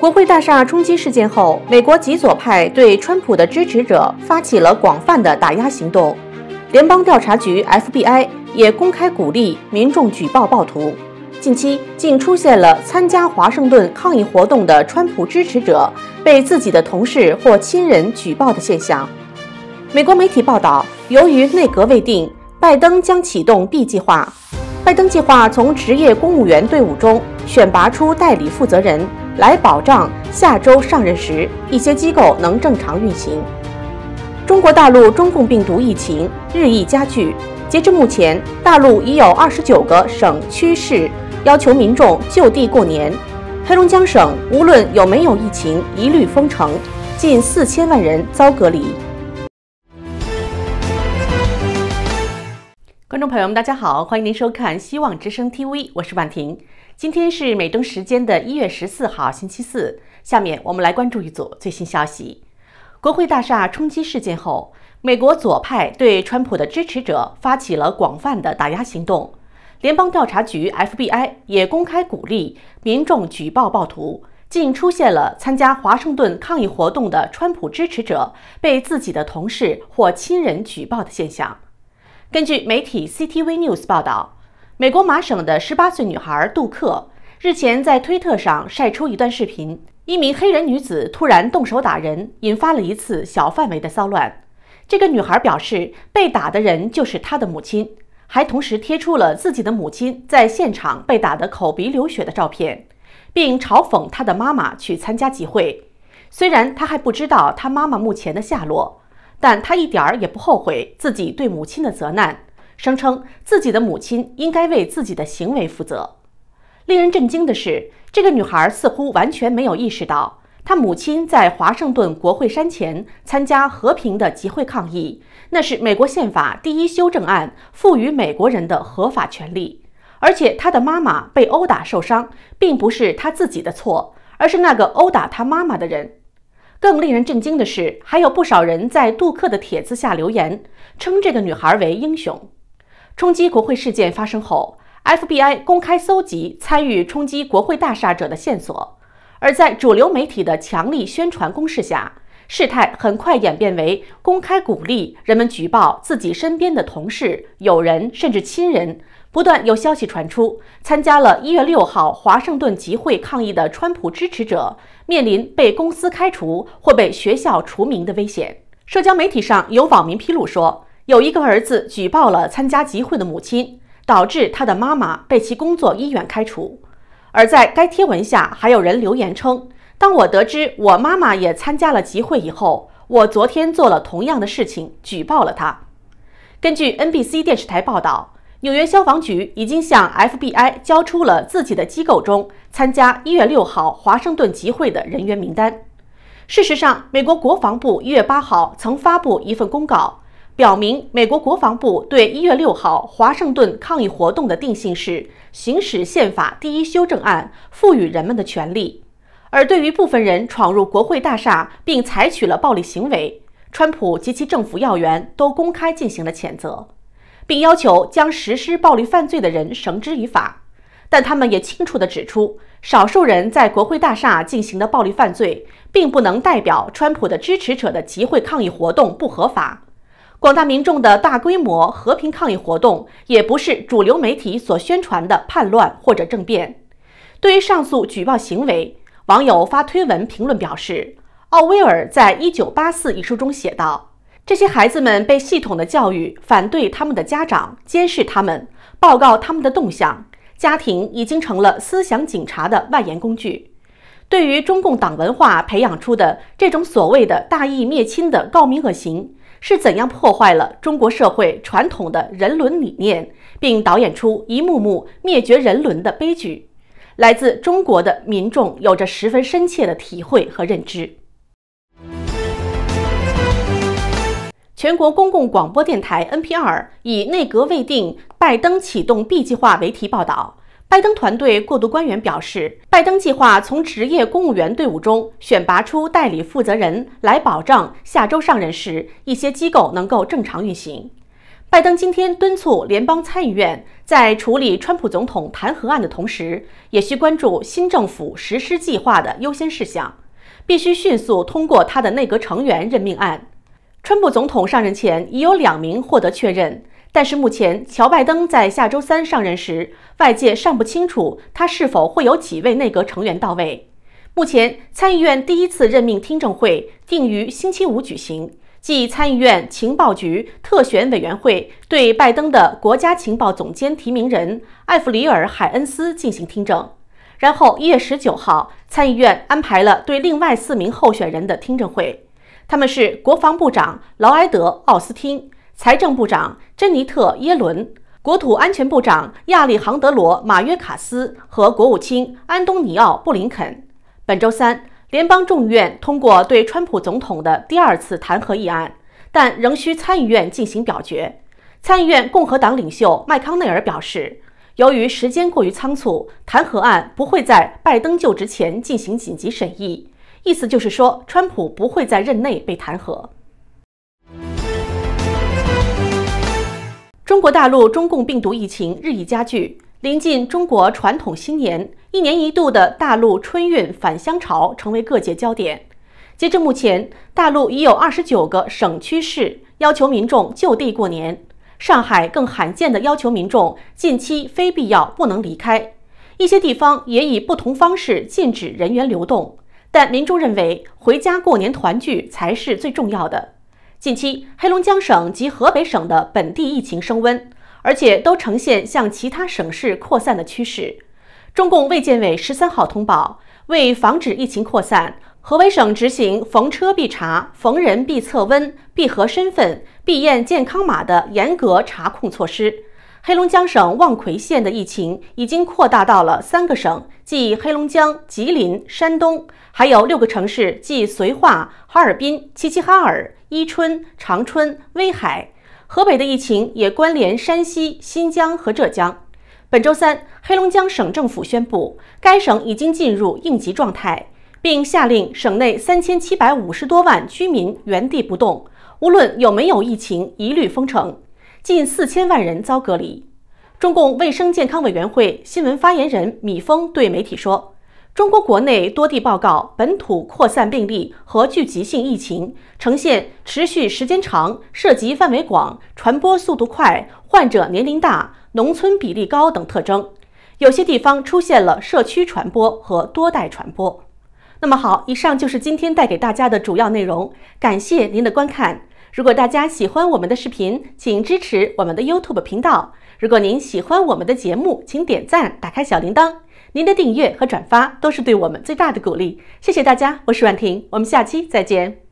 国会大厦冲击事件后，美国极左派对川普的支持者发起了广泛的打压行动。联邦调查局 FBI 也公开鼓励民众举报暴徒。近期竟出现了参加华盛顿抗议活动的川普支持者被自己的同事或亲人举报的现象。美国媒体报道，由于内阁未定，拜登将启动 B 计划。拜登计划从职业公务员队伍中选拔出代理负责人，来保障下周上任时一些机构能正常运行。中国大陆中共病毒疫情日益加剧，截至目前，大陆已有29个省区市要求民众就地过年。黑龙江省无论有没有疫情，一律封城，近4000万人遭隔离。观众朋友们，大家好，欢迎您收看《希望之声》TV， 我是婉婷。今天是美东时间的1月14号，星期四。下面我们来关注一组最新消息。国会大厦冲击事件后，美国左派对川普的支持者发起了广泛的打压行动。联邦调查局 FBI 也公开鼓励民众举报暴徒，竟出现了参加华盛顿抗议活动的川普支持者被自己的同事或亲人举报的现象。根据媒体 CTV News 报道，美国麻省的18岁女孩杜克日前在推特上晒出一段视频，一名黑人女子突然动手打人，引发了一次小范围的骚乱。这个女孩表示，被打的人就是她的母亲，还同时贴出了自己的母亲在现场被打得口鼻流血的照片，并嘲讽她的妈妈去参加集会。虽然她还不知道她妈妈目前的下落，但她一点儿也不后悔自己对母亲的责难，声称自己的母亲应该为自己的行为负责。令人震惊的是，这个女孩似乎完全没有意识到，她母亲在华盛顿国会山前参加和平的集会抗议，那是美国宪法第一修正案赋予美国人的合法权利。而且她的妈妈被殴打受伤，并不是她自己的错，而是那个殴打她妈妈的人。更令人震惊的是，还有不少人在杜克的帖子下留言，称这个女孩为英雄。冲击国会事件发生后， FBI 公开搜集参与冲击国会大厦者的线索，而在主流媒体的强力宣传攻势下，事态很快演变为公开鼓励人们举报自己身边的同事、友人甚至亲人。不断有消息传出，参加了1月6号华盛顿集会抗议的川普支持者面临被公司开除或被学校除名的危险。社交媒体上有网民披露说，有一个儿子举报了参加集会的母亲，导致他的妈妈被其工作意愿开除。而在该贴文下，还有人留言称，当我得知我妈妈也参加了集会以后，我昨天做了同样的事情，举报了她。根据 NBC 电视台报道，纽约消防局已经向 FBI 交出了自己的机构中参加1月6号华盛顿集会的人员名单。事实上，美国国防部1月8号曾发布一份公告，表明美国国防部对1月6号华盛顿抗议活动的定性是行使宪法第一修正案赋予人们的权利。而对于部分人闯入国会大厦并采取了暴力行为，川普及其政府要员都公开进行了谴责，并要求将实施暴力犯罪的人绳之以法。但他们也清楚地指出，少数人在国会大厦进行的暴力犯罪并不能代表川普的支持者的集会抗议活动不合法。广大民众的大规模和平抗议活动也不是主流媒体所宣传的叛乱或者政变。对于上述举报行为，网友发推文评论表示，奥威尔在《1984》一书中写道，这些孩子们被系统的教育，反对他们的家长，监视他们，报告他们的动向，家庭已经成了思想警察的外延工具。对于中共党文化培养出的这种所谓的大义灭亲的高明恶行，是怎样破坏了中国社会传统的人伦理念，并导演出一幕幕灭绝人伦的悲剧？来自中国的民众有着十分深切的体会和认知。全国公共广播电台 NPR 以内阁未定，拜登启动 B 计划为题报道，拜登团队过渡官员表示，拜登计划从职业公务员队伍中选拔出代理负责人，来保障下周上任时一些机构能够正常运行。拜登今天敦促联邦参议院在处理川普总统弹劾案的同时，也需关注新政府实施计划的优先事项，必须迅速通过他的内阁成员任命案。川普总统上任前已有2名获得确认，但是目前乔拜登在下周三上任时，外界尚不清楚他是否会有几位内阁成员到位。目前，参议院第一次任命听证会定于星期五举行。 即参议院情报局特选委员会对拜登的国家情报总监提名人艾弗里尔·海恩斯进行听证，然后1月19号，参议院安排了对另外4名候选人的听证会，他们是国防部长劳埃德·奥斯汀、财政部长珍妮特·耶伦、国土安全部长亚历杭德罗·马约卡斯和国务卿安东尼奥·布林肯。本周三， 联邦众议院通过对川普总统的第2次弹劾议案，但仍需参议院进行表决。参议院共和党领袖麦康奈尔表示，由于时间过于仓促，弹劾案不会在拜登就职前进行紧急审议。意思就是说，川普不会在任内被弹劾。中国大陆中共病毒疫情日益加剧。 临近中国传统新年，1年1度的大陆春运返乡潮成为各界焦点。截至目前，大陆已有29个省区市要求民众就地过年，上海更罕见地要求民众近期非必要不能离开。一些地方也以不同方式禁止人员流动，但民众认为回家过年团聚才是最重要的。近期，黑龙江省及河北省的本地疫情升温， 而且都呈现向其他省市扩散的趋势。中共卫健委13号通报，为防止疫情扩散，河北省执行逢车必查、逢人必测温、必核身份、必验健康码的严格查控措施。黑龙江省望奎县的疫情已经扩大到了3个省，即黑龙江、吉林、山东，还有6个城市，即绥化、哈尔滨、齐齐哈尔、伊春、长春、威海。 河北的疫情也关联山西、新疆和浙江。本周三，黑龙江省政府宣布，该省已经进入应急状态，并下令省内3750多万居民原地不动，无论有没有疫情，一律封城。近4000万人遭隔离。中共卫生健康委员会新闻发言人米峰对媒体说，中国国内多地报告本土扩散病例和聚集性疫情，呈现持续时间长、涉及范围广、传播速度快、患者年龄大、农村比例高等特征。有些地方出现了社区传播和多代传播。那么好，以上就是今天带给大家的主要内容，感谢您的观看。如果大家喜欢我们的视频，请支持我们的 YouTube 频道。如果您喜欢我们的节目，请点赞、打开小铃铛。 您的订阅和转发都是对我们最大的鼓励，谢谢大家，我是婉婷，我们下期再见。